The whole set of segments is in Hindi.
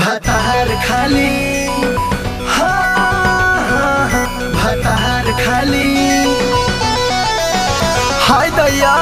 भतार खाली भतार खाली हाय दया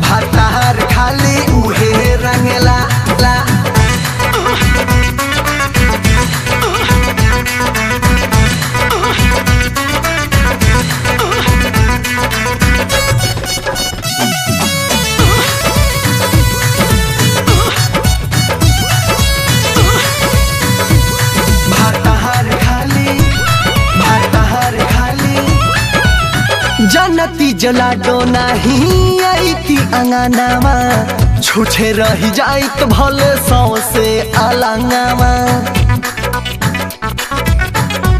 भतार खाली उहे रंगेला। जनती जला दो नहीं आई थी अंगनावा छूटे रही जाए तो भले सौ से अलंगावा।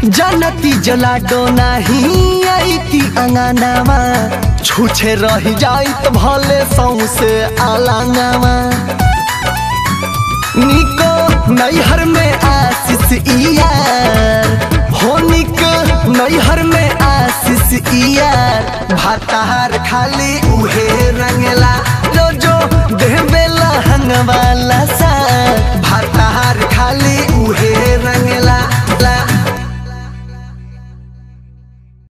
जनती जला दो नहीं आई थी अंगनावा छूटे रही जाए तो भले सौ से अलंगावा। निको नैहर में आशीष इयार होनिक नैहर में आशीष इयार। भतार खाली उहे रंगेला। रोजो देहबेला हंगवाला।